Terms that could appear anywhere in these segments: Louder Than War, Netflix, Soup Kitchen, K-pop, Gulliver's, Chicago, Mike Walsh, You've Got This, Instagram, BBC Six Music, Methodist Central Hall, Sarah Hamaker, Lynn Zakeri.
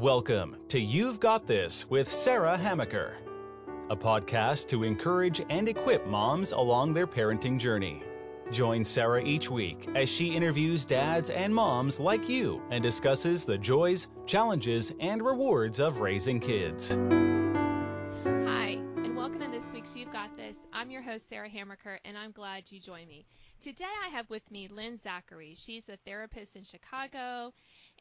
Welcome to You've Got This with Sarah Hamaker, a podcast to encourage and equip moms along their parenting journey. Join Sarah each week as she interviews dads and moms like you and discusses the joys, challenges, and rewards of raising kids. Hi, and welcome to this week's You've Got This. I'm your host, Sarah Hamaker, and I'm glad you joined me. Today I have with me Lynn Zakeri. She's a therapist in Chicago.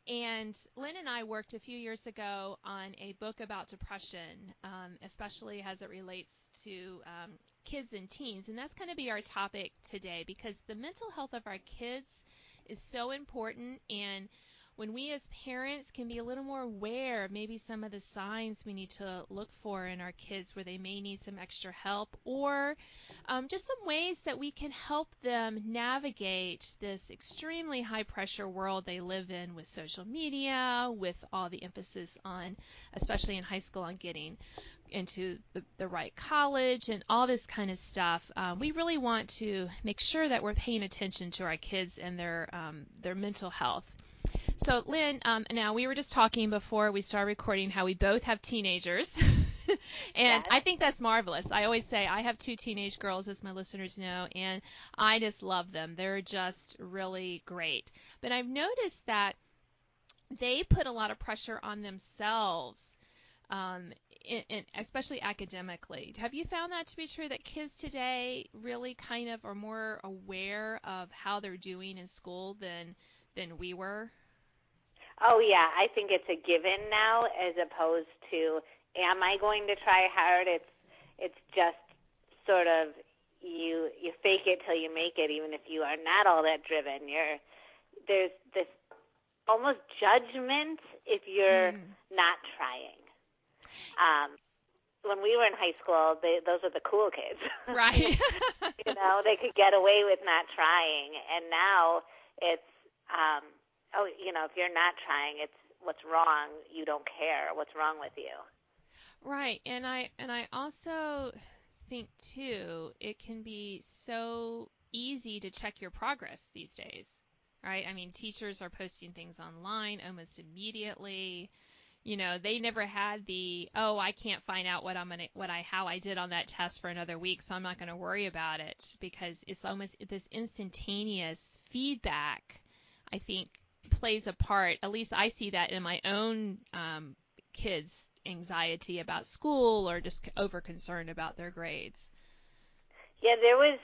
And Lynn and I worked a few years ago on a book about depression, especially as it relates to kids and teens. And that's going to be our topic today because the mental health of our kids is so important. And when we as parents can be a little more aware of maybe some of the signs we need to look for in our kids where they may need some extra help or just some ways that we can help them navigate this extremely high pressure world they live in with social media, with all the emphasis on, especially in high school, on getting into the right college and all this kind of stuff. We really want to make sure that we're paying attention to our kids and their mental health. So, Lynn, now we were just talking before we started recording how we both have teenagers, and yes. I think that's marvelous. I always say I have two teenage girls, as my listeners know, and I just love them. They're just really great. But I've noticed that they put a lot of pressure on themselves, especially academically. Have you found that to be true, that kids today really kind of are more aware of how they're doing in school than we were? Oh, yeah, I think it's a given now as opposed to, am I going to try hard? It's just sort of you fake it till you make it, even if you are not all that driven. There's this almost judgment if you're not trying. When we were in high school, those were the cool kids. Right. They could get away with not trying, and now it's if you're not trying, it's what's wrong. You don't care. What's wrong with you? Right. And I also think, too, it can be so easy to check your progress these days, right? I mean, teachers are posting things online almost immediately. You know, they never had the, I can't find out what how I did on that test for another week, so I'm not going to worry about it, because it's almost this instantaneous feedback, I think, plays a part. At least I see that in my own kids' anxiety about school or just over concerned about their grades. Yeah, there's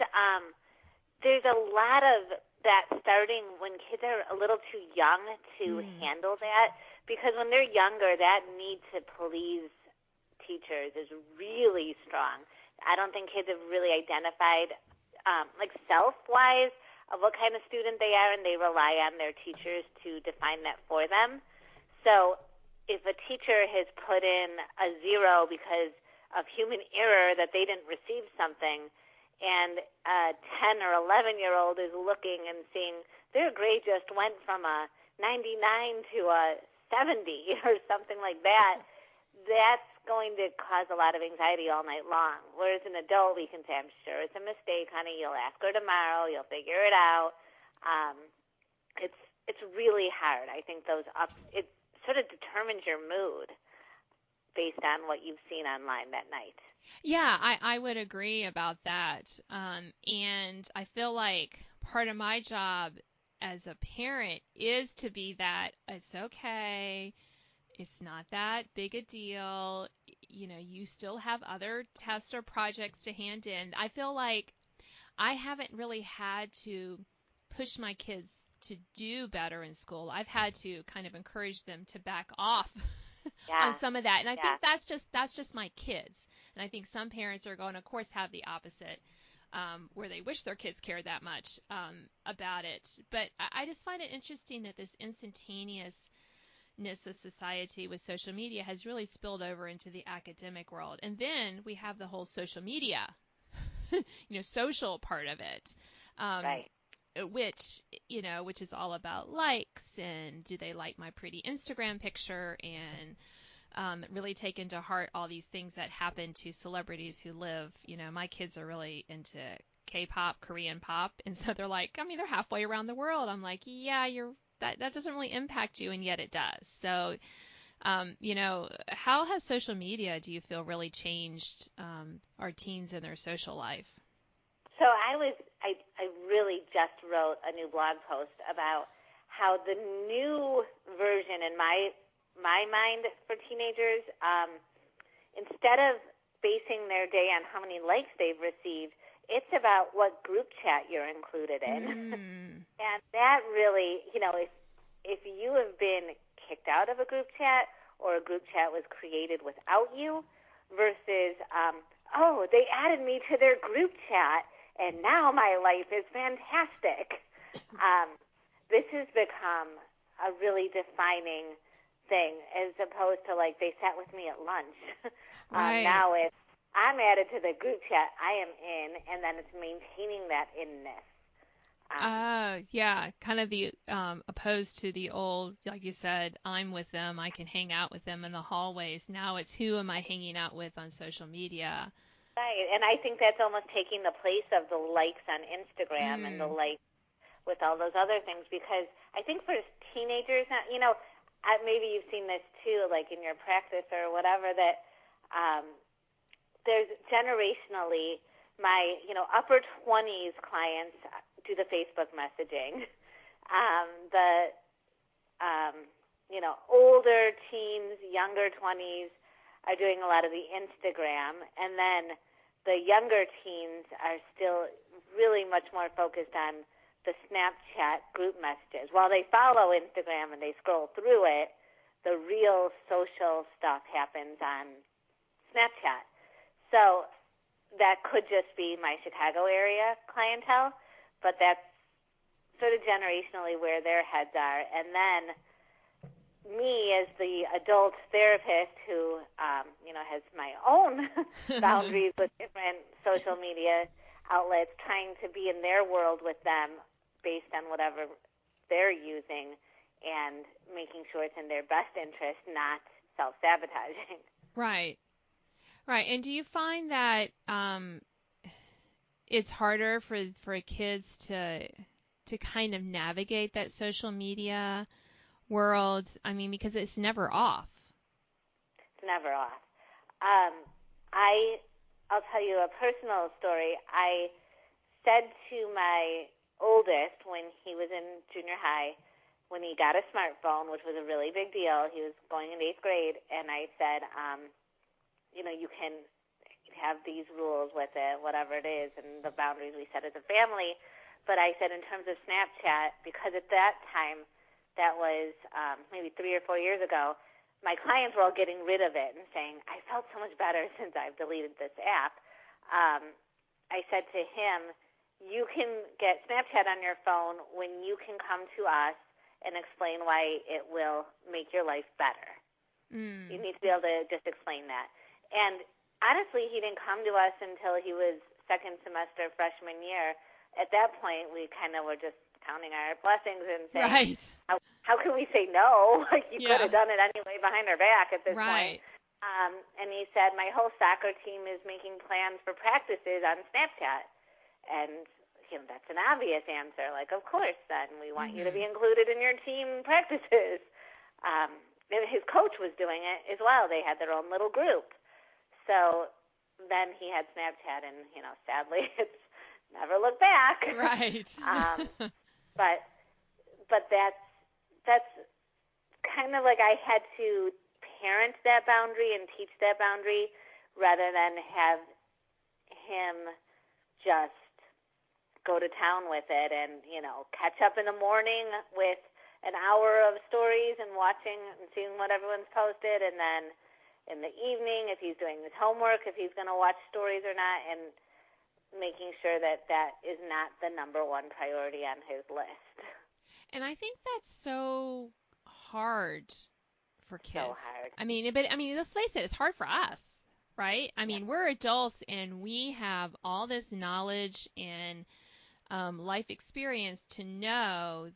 a lot of that starting when kids are a little too young to handle that, because when they're younger, that need to please teachers is really strong. I don't think kids have really identified, self-wise, of what kind of student they are, and they rely on their teachers to define that for them. So if a teacher has put in a 0 because of human error that they didn't receive something, and a 10 or 11-year-old is looking and seeing their grade just went from a 99 to a 70 or something like that, that's going to cause a lot of anxiety all night long. Whereas an adult, we can say, I'm sure it's a mistake, honey. You'll ask her tomorrow. You'll figure it out. It's really hard. I think it sort of determines your mood based on what you've seen online that night. Yeah, I would agree about that. And I feel like part of my job as a parent is to be that it's okay. It's not that big a deal. You know, you still have other tests or projects to hand in. I feel like I haven't really had to push my kids to do better in school. I've had to kind of encourage them to back off on some of that. And I think that's just my kids. And I think some parents are going to, of course, have the opposite, where they wish their kids cared that much about it. But I just find it interesting that this instantaneous of society with social media has really spilled over into the academic world. And then we have the whole social media, social part of it, right. which is all about likes and do they like my pretty Instagram picture, and really taken to heart all these things that happen to celebrities who live, my kids are really into K-pop, Korean pop. And so they're like, they're halfway around the world. I'm like, yeah, that doesn't really impact you, and yet it does. So How has social media, do you feel, really changed our teens and their social life? So I really just wrote a new blog post about how the new version in my mind for teenagers, instead of basing their day on how many likes they've received, it's about what group chat you're included in. And that really, if you have been kicked out of a group chat or a group chat was created without you versus, they added me to their group chat and now my life is fantastic. This has become a really defining thing as opposed to, like, they sat with me at lunch. Right. Now it's, I'm added to the group chat, I am in, and then it's maintaining that inness. Kind of the opposed to the old, like you said, I'm with them, I can hang out with them in the hallways. Now it's, who am I hanging out with on social media? Right, and I think that's almost taking the place of the likes on Instagram and the likes with all those other things, because I think for teenagers, maybe you've seen this too, like in your practice or whatever, that there's generationally my, upper 20s clients do the Facebook messaging. The older teens, younger 20s are doing a lot of the Instagram. And then the younger teens are still really much more focused on the Snapchat group messages. While they follow Instagram and they scroll through it, the real social stuff happens on Snapchat. So that could just be my Chicago area clientele, but that's sort of generationally where their heads are. And then me as the adult therapist who, has my own boundaries with different social media outlets, trying to be in their world with them based on whatever they're using and making sure it's in their best interest, not self-sabotaging. Right. Right, and do you find that it's harder for kids to kind of navigate that social media world? I mean, because it's never off. It's never off. I'll tell you a personal story. I said to my oldest when he was in junior high, when he got a smartphone, which was a really big deal, he was going in 8th grade, and I said, you can have these rules with it, whatever it is, and the boundaries we set as a family. But I said in terms of Snapchat, because at that time, that was maybe 3 or 4 years ago, my clients were all getting rid of it and saying, I felt so much better since I've deleted this app. I said to him, you can get Snapchat on your phone when you can come to us and explain why it will make your life better. You need to be able to just explain that. And honestly, he didn't come to us until he was second semester freshman year. At that point, we kind of were just counting our blessings and saying, right. How can we say no? Like, you could have done it anyway behind our back at this point. And he said, my whole soccer team is making plans for practices on Snapchat. And that's an obvious answer. Like, of course, then we want you to be included in your team practices. His coach was doing it as well. They had their own little group. So then he had Snapchat, and, sadly, it's never looked back. Right. But that's kind of like I had to parent that boundary and teach that boundary rather than have him just go to town with it and, catch up in the morning with an hour of stories and watching and seeing what everyone's posted, and then in the evening, if he's doing his homework, if he's going to watch stories or not, and making sure that is not the number one priority on his list. And I think that's so hard for kids. So hard. I mean, let's face it, it's hard for us, right? I mean, we're adults and we have all this knowledge and life experience to know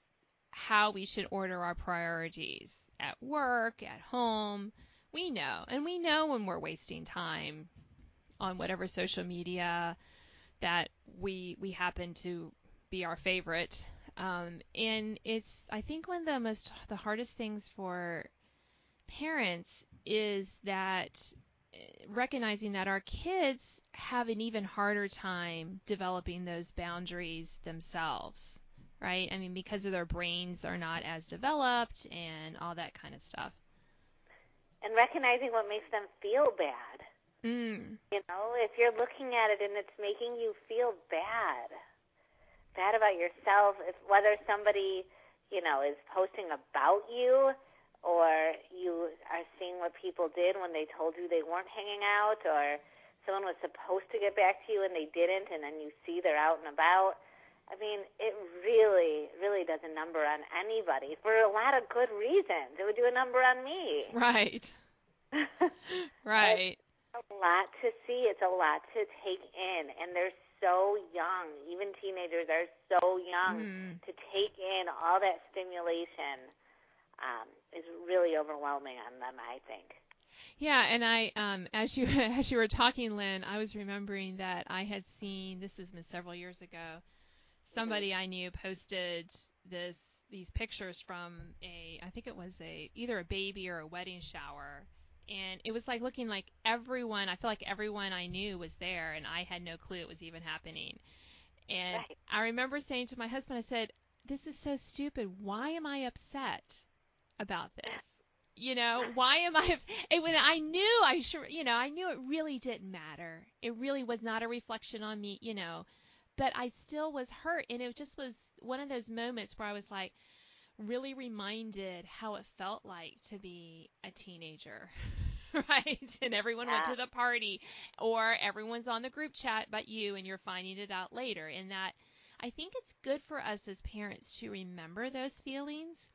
how we should order our priorities at work, at home. We know, and we know when we're wasting time on whatever social media that we happen to be our favorite. And it's, I think, one of the hardest things for parents is that recognizing that our kids have an even harder time developing those boundaries themselves, right? I mean, because of their brains are not as developed and all that kind of stuff. And recognizing what makes them feel bad. Mm. You know, if you're looking at it and it's making you feel bad about yourself, if whether somebody, you know, is posting about you, or you are seeing what people did when they told you they weren't hanging out, or someone was supposed to get back to you and they didn't, and then you see they're out and about. I mean, it really, really does a number on anybody for a lot of good reasons. It would do a number on me. Right. Right. It's a lot to see. It's a lot to take in, and they're so young. Even teenagers are so young to take in all that stimulation. Is really overwhelming on them, I think. Yeah, and I, as you were talking, Lynn, I was remembering that I had seen, this has been several years ago, somebody I knew posted these pictures from I think it was either a baby or a wedding shower, and it was like looking like everyone, I feel like everyone I knew was there, and I had no clue it was even happening. And right. I remember saying to my husband, I said, "This is so stupid. Why am I upset about this? You know, why am I upset?" And when I knew, I knew it really didn't matter. It really was not a reflection on me, you know, but I still was hurt. And it just was one of those moments where I was like really reminded how it felt like to be a teenager, right? And everyone went to the party, or everyone's on the group chat but you, and you're finding it out later. And that, I think it's good for us as parents to remember those feelings.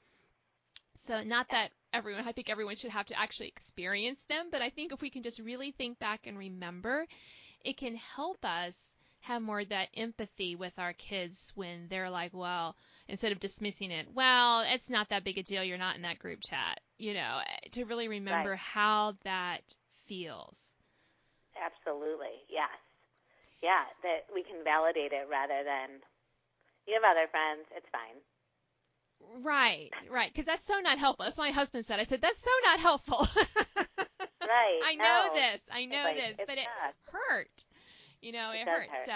So not that everyone, I think everyone should have to actually experience them, but I think if we can just really think back and remember, it can help us have more of that empathy with our kids when they're like, well, instead of dismissing it, well, it's not that big a deal, you're not in that group chat, you know, to really remember how that feels. Absolutely, yes. Yeah, that we can validate it rather than, you have other friends, it's fine. Right, because that's so not helpful. That's what my husband said. I said, that's so not helpful. Right. I know this, but it hurt. You know, it hurt. So,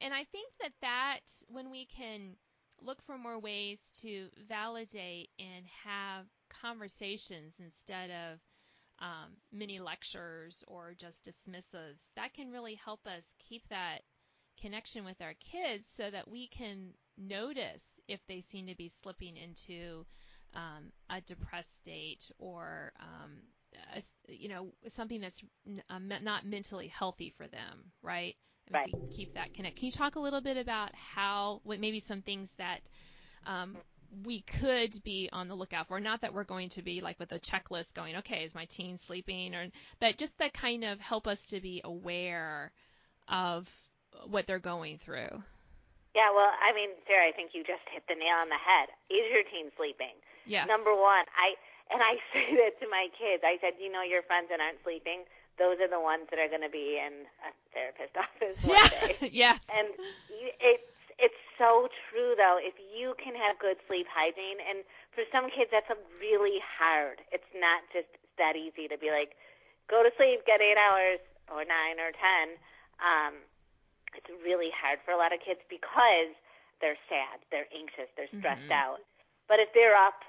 and I think that when we can look for more ways to validate and have conversations instead of mini lectures or just dismissives, that can really help us keep that connection with our kids so that we can notice if they seem to be slipping into a depressed state or something that's not mentally healthy for them, right? Right. If we keep that connect. Can you talk a little bit about what maybe some things that we could be on the lookout for? Not that we're going to be like with a checklist going, okay, is my teen sleeping? But just that kind of help us to be aware of what they're going through. Yeah, well, I mean, Sarah, I think you just hit the nail on the head. Is your teen sleeping? Yes. Number one, I say that to my kids. I said, you know, your friends that aren't sleeping, those are the ones that are going to be in a therapist office one day. Yes. And it's so true, though, if you can have good sleep hygiene. And for some kids, that's really hard. It's not just that easy to be like, go to sleep, get 8 hours or 9 or 10. It's really hard for a lot of kids because they're sad, they're anxious, they're stressed out. But if they're up,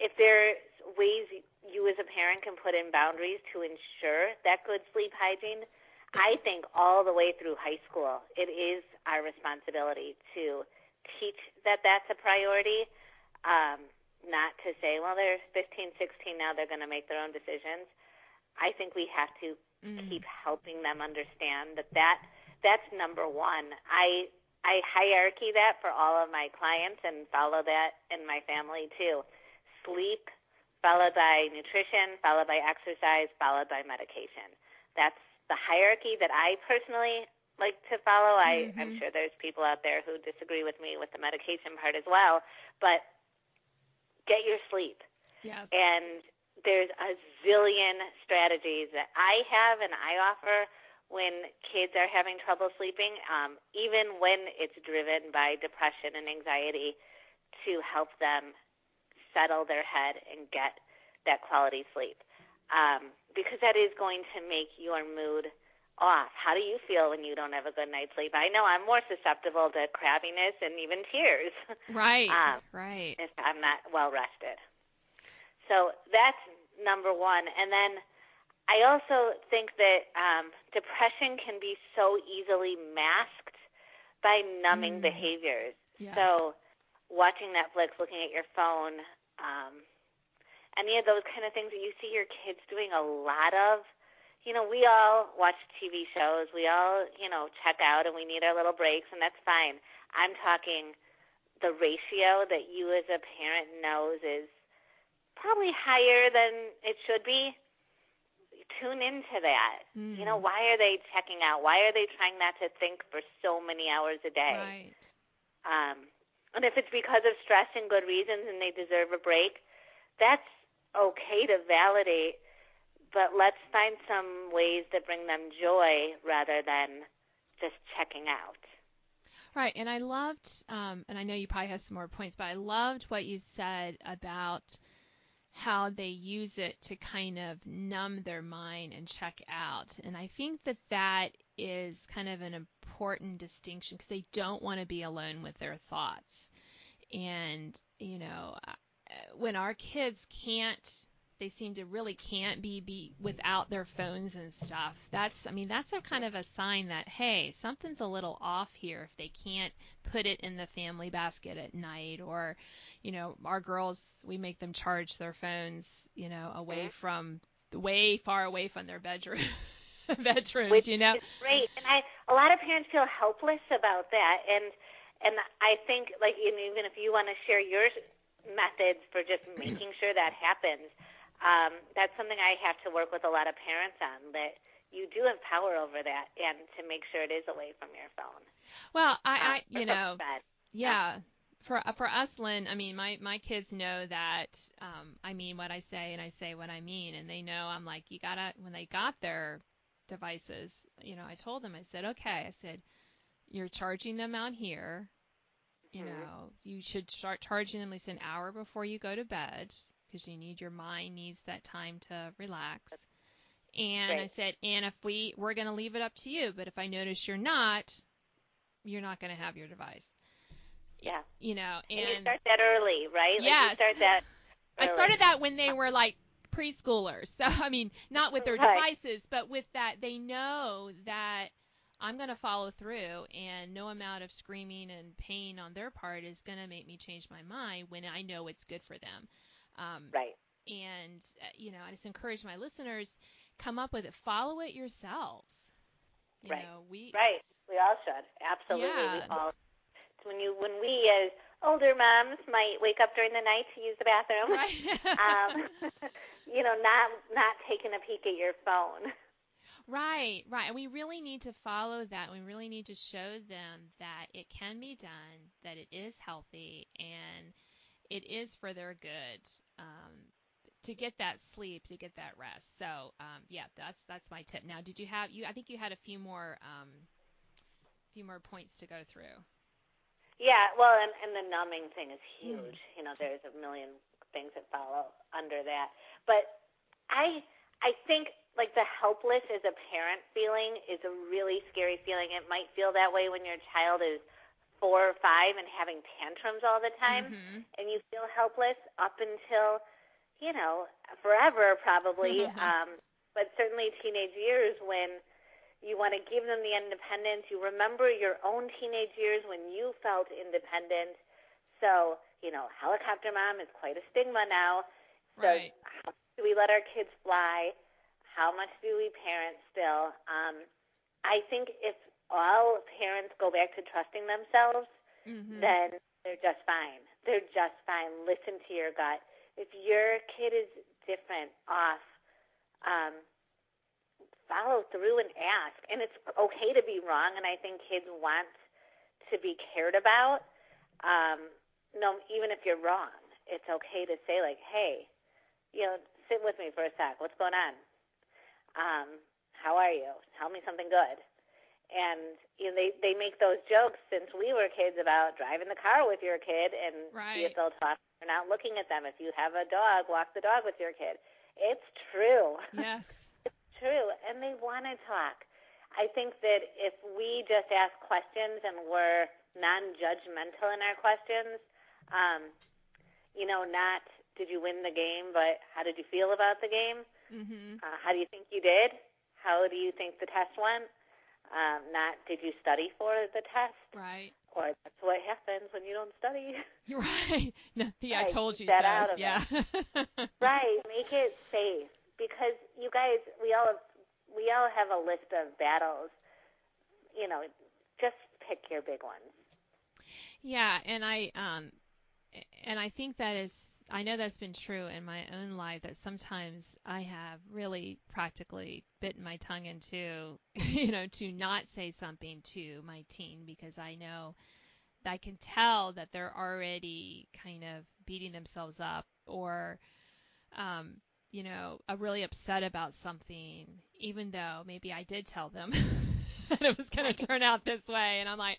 if there's ways you as a parent can put in boundaries to ensure that good sleep hygiene, I think all the way through high school, it is our responsibility to teach that that's a priority, not to say, well, they're 15, 16 now, they're going to make their own decisions. I think we have to keep helping them understand that that's number one. I hierarchy that for all of my clients and follow that in my family too. Sleep, followed by nutrition, followed by exercise, followed by medication. That's the hierarchy that I personally like to follow. I'm sure there's people out there who disagree with me with the medication part as well, but get your sleep. Yes. And there's a zillion strategies that I have and I offer when kids are having trouble sleeping, even when it's driven by depression and anxiety, to help them settle their head and get that quality sleep, because that is going to make your mood off. How do you feel when you don't have a good night's sleep? I know I'm more susceptible to crabbiness and even tears. Right, right. If I'm not well rested. So that's number one. And then I also think that depression can be so easily masked by numbing behaviors. Yes. So watching Netflix, looking at your phone, any of those kind of things that you see your kids doing a lot of. You know, we all watch TV shows. We all, you know, check out and we need our little breaks, and that's fine. I'm talking the ratio that you as a parent knows is probably higher than it should be. Tune into that. Mm. You know, why are they checking out? Why are they trying not to think for so many hours a day? Right. And if it's because of stress and good reasons and they deserve a break, that's okay to validate, but let's find some ways that bring them joy rather than just checking out. Right. And I loved, and I know you probably have some more points, but I loved what you said about how they use it to kind of numb their mind and check out. And I think that that is kind of an important distinction because they don't want to be alone with their thoughts. And, you know, when our kids can't, they seem to really can't be without their phones and stuff. That's, I mean, that's a kind of a sign that, hey, something's a little off here if they can't put it in the family basket at night. Or, you know, our girls, we make them charge their phones, you know, way far away from their bedrooms, which you know. Is great. And a lot of parents feel helpless about that. And I think, like, even if you want to share your methods for just making sure that happens, that's something I have to work with a lot of parents on, that you do have power over that and to make sure it is away from your phone. Well, for us, Lynn, I mean, my kids know that I mean what I say and I say what I mean, and they know I'm like, you gotta, when they got their devices, you know, I told them, I said, okay, I said, you're charging them out here. You know, you should start charging them at least an hour before you go to bed because you need, your mind needs that time to relax. And right. I said, and if we're going to leave it up to you, but if I notice you're not going to have your device. Yeah. You know, and you start that early, right? Yes. Like you start that early. I started that when they were like preschoolers. So, I mean, not with their devices, but with that, they know that I'm going to follow through, and no amount of screaming and pain on their part is going to make me change my mind when I know it's good for them. Right. And, you know, I just encourage my listeners, come up with it. Follow it yourselves. You right. know, right. We all should. Absolutely. Yeah. We all, when we as older moms might wake up during the night to use the bathroom, right. You know, not taking a peek at your phone. Right, right. And we really need to follow that. We really need to show them that it can be done, that it is healthy, and it is for their good, to get that sleep, to get that rest. So, yeah, that's my tip. Now, did you have I think you had a few more points to go through. Yeah, well, and the numbing thing is huge. Mm-hmm. You know, there's a million things that follow under that. But I think, like, the helpless as a parent feeling is a really scary feeling. It might feel that way when your child is 4 or 5 and having tantrums all the time, and you feel helpless up until, you know, forever probably, but certainly teenage years when you want to give them the independence. You remember your own teenage years when you felt independent. So, you know, helicopter mom is quite a stigma now. So how do we let our kids fly? How much do we parent still? I think if all parents go back to trusting themselves, then they're just fine. They're just fine. Listen to your gut. If your kid is different, off, follow through and ask. And it's okay to be wrong, and I think kids want to be cared about. No, even if you're wrong, it's okay to say, like, hey, you know, sit with me for a sec. What's going on? How are you? Tell me something good. And you know, they make those jokes since we were kids about driving the car with your kid and the adult talk. You're not looking at them. If you have a dog, walk the dog with your kid. It's true. Yes. It's true. And they want to talk. I think that if we just ask questions and we're non-judgmental in our questions, you know, not did you win the game, but how did you feel about the game? Mm-hmm. How do you think you did? How do you think the test went? Not did you study for the test? Right. Or that's what happens when you don't study. Right. No, the I told you so. Yeah. Right. Make it safe, because you guys, we all have a list of battles. You know, just pick your big ones. Yeah, and I think that is. I know that's been true in my own life, that sometimes I have really practically bitten my tongue into, you know, to not say something to my teen, because I know that I can tell that they're already kind of beating themselves up or, you know, are really upset about something, even though maybe I did tell them that it was going to turn out this way. And I'm like,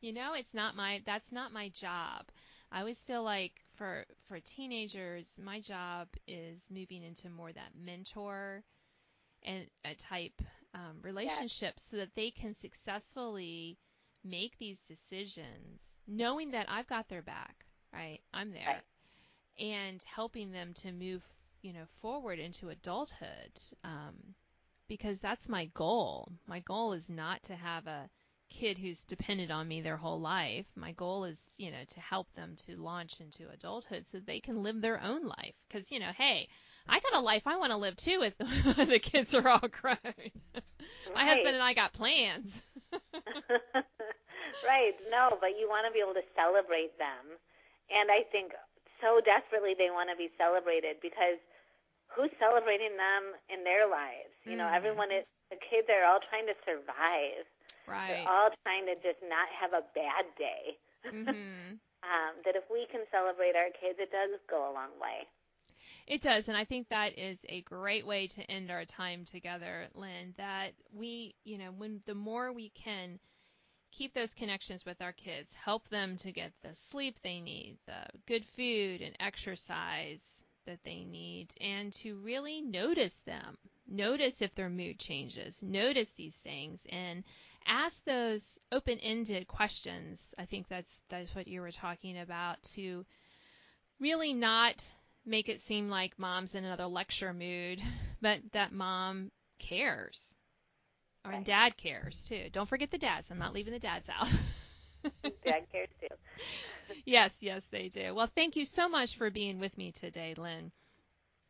you know, it's not my, that's not my job. I always feel like for teenagers, my job is moving into more that mentor and type relationship, so that they can successfully make these decisions, knowing that I've got their back, right? I'm there, and helping them to move, you know, forward into adulthood, because that's my goal. My goal is not to have a kid who's depended on me their whole life. My goal is, you know, to help them to launch into adulthood so they can live their own life. Because, you know, hey, I got a life I want to live too if the kids are all grown. My husband and I got plans. Right. No, but you want to be able to celebrate them. And I think so desperately they want to be celebrated, because who's celebrating them in their lives? You know, everyone is, the kids are all trying to survive. Right. They're all trying to just not have a bad day. Mm-hmm. That if we can celebrate our kids, it does go a long way. It does, and I think that is a great way to end our time together, Lynn, that we, you know, when the more we can keep those connections with our kids, help them to get the sleep they need, the good food and exercise that they need, and to really notice them. Notice if their mood changes. Notice these things and ask those open-ended questions. I think that's what you were talking about, to really not make it seem like mom's in another lecture mood, but that mom cares. Or and dad cares too. Don't forget the dads. I'm not leaving the dads out. Dad cares too. Yes, they do. Well, thank you so much for being with me today, Lynn.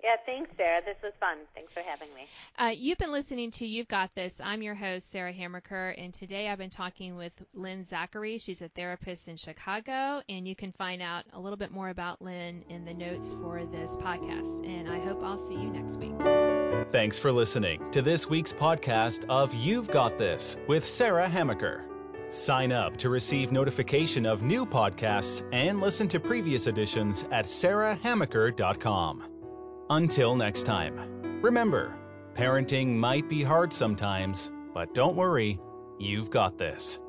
Yeah, thanks, Sarah. This was fun. Thanks for having me. You've been listening to You've Got This. I'm your host, Sarah Hamaker, and today I've been talking with Lynn Zakeri. She's a therapist in Chicago, and you can find out a little bit more about Lynn in the notes for this podcast. And I hope I'll see you next week. Thanks for listening to this week's podcast of You've Got This with Sarah Hamaker. Sign up to receive notification of new podcasts and listen to previous editions at sarahhamaker.com. Until next time, remember, parenting might be hard sometimes, but don't worry, you've got this.